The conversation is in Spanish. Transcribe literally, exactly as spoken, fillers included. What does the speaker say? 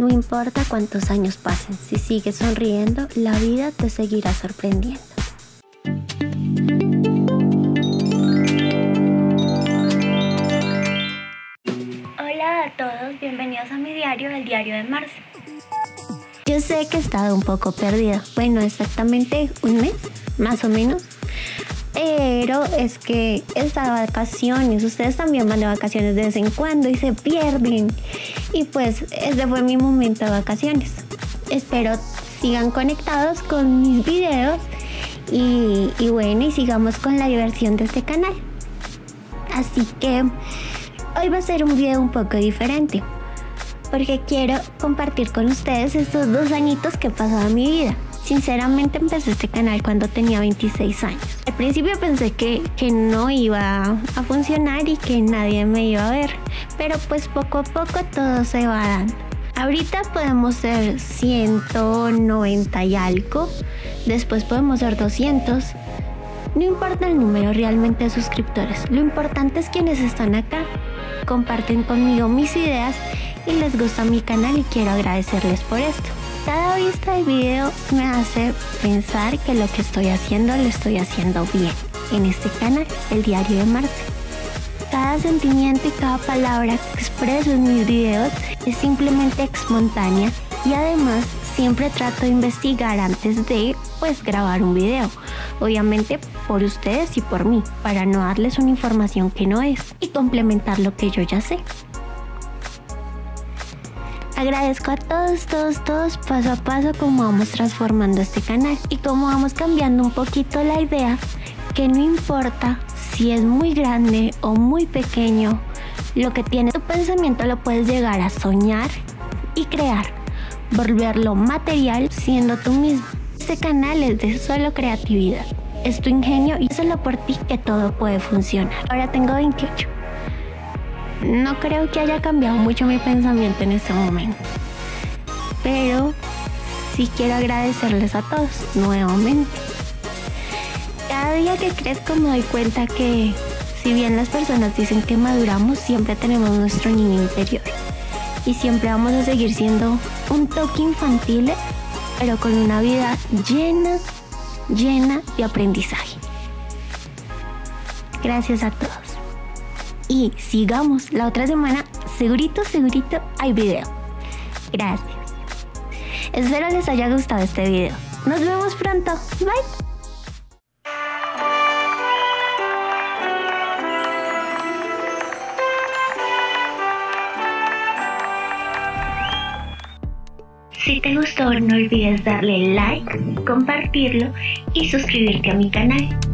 No importa cuántos años pasen, si sigues sonriendo, la vida te seguirá sorprendiendo. Hola a todos, bienvenidos a mi diario, El Diario de Marce. Yo sé que he estado un poco perdida, bueno, exactamente un mes, más o menos. Pero es que estas vacaciones, ustedes también van de vacaciones de vez en cuando y se pierden. Y pues este fue mi momento de vacaciones. Espero sigan conectados con mis videos y, y bueno, y sigamos con la diversión de este canal. Así que hoy va a ser un video un poco diferente, porque quiero compartir con ustedes estos dos añitos que he pasado en mi vida. Sinceramente empecé este canal cuando tenía veintiséis años. Al principio pensé que, que no iba a funcionar y que nadie me iba a ver, pero pues poco a poco todo se va dando. Ahorita podemos ser ciento noventa y algo, después podemos ser doscientos. No importa el número realmente de suscriptores, lo importante es quienes están acá, comparten conmigo mis ideas y les gusta mi canal, y quiero agradecerles por esto. Cada vista del video me hace pensar que lo que estoy haciendo lo estoy haciendo bien en este canal, El Diario de Marce. Cada sentimiento y cada palabra que expreso en mis videos es simplemente espontánea, y además siempre trato de investigar antes de pues grabar un video, obviamente por ustedes y por mí, para no darles una información que no es y complementar lo que yo ya sé. Agradezco a todos, todos, todos paso a paso cómo vamos transformando este canal y cómo vamos cambiando un poquito la idea que no importa si es muy grande o muy pequeño, lo que tiene tu pensamiento lo puedes llegar a soñar y crear, volverlo material siendo tú mismo. Este canal es de solo creatividad, es tu ingenio y solo por ti que todo puede funcionar. Ahora tengo veintiocho. No creo que haya cambiado mucho mi pensamiento en este momento, pero sí quiero agradecerles a todos nuevamente. Cada día que crezco me doy cuenta que si bien las personas dicen que maduramos, siempre tenemos nuestro niño interior y siempre vamos a seguir siendo un toque infantil, pero con una vida llena, llena de aprendizaje. Gracias a todos. Y sigamos, la otra semana, segurito, segurito, hay video. Gracias. Espero les haya gustado este video. Nos vemos pronto. Bye. Si te gustó, no olvides darle like, compartirlo y suscribirte a mi canal.